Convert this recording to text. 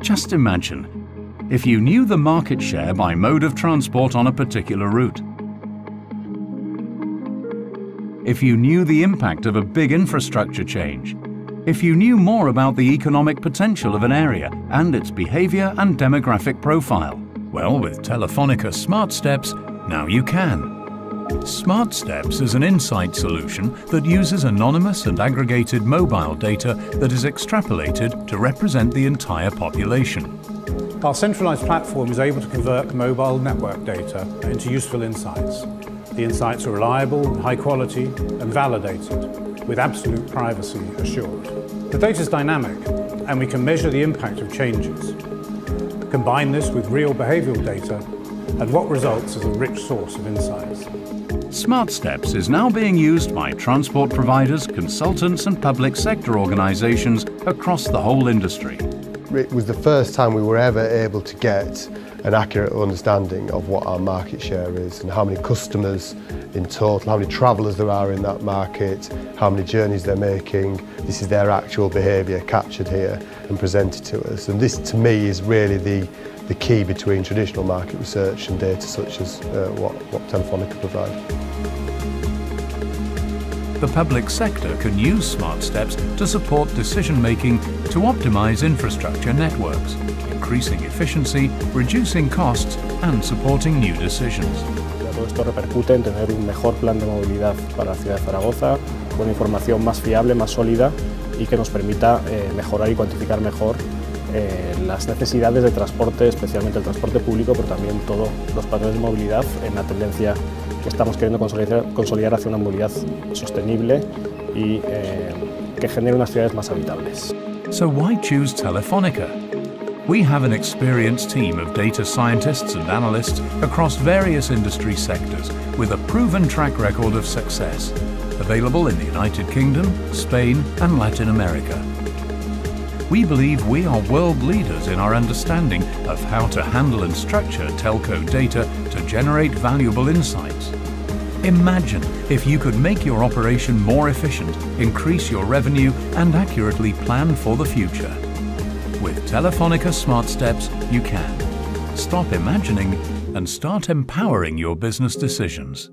Just imagine if you knew the market share by mode of transport on a particular route. If you knew the impact of a big infrastructure change. If you knew more about the economic potential of an area and its behavior and demographic profile. Well, with Telefónica Smart Steps, now you can. Smart Steps is an insight solution that uses anonymous and aggregated mobile data that is extrapolated to represent the entire population. Our centralized platform is able to convert mobile network data into useful insights. The insights are reliable, high quality, and validated, with absolute privacy assured. The data is dynamic, and we can measure the impact of changes. Combine this with real behavioural data, and what results is a rich source of insights. Smart Steps is now being used by transport providers, consultants, and public sector organisations across the whole industry. It was the first time we were ever able to get an accurate understanding of what our market share is and how many customers in total, how many travellers there are in that market, how many journeys they're making. This is their actual behaviour captured here and presented to us. And this, to me, is really the key between traditional market research and data such as what Telefónica provide. The public sector can use Smart Steps to support decision-making to optimise infrastructure networks, increasing efficiency, reducing costs and supporting new decisions. Todo esto repercute en tener un mejor plan de movilidad para la ciudad de Zaragoza, con información más fiable, más sólida y que nos permita mejorar y cuantificar mejor las necesidades de transporte, especialmente el transporte público, pero también todos los patrones de movilidad en la tendencia que estamos queriendo consolidar hacia una movilidad sostenible y que genere unas ciudades más habitables. So why choose Telefónica? We have an experienced team of data scientists and analysts across various industry sectors with a proven track record of success, available in the United Kingdom, Spain and Latin America. We believe we are world leaders in our understanding of how to handle and structure telco data to generate valuable insights. Imagine if you could make your operation more efficient, increase your revenue and accurately plan for the future. With Telefónica Smart Steps, you can. Stop imagining and start empowering your business decisions.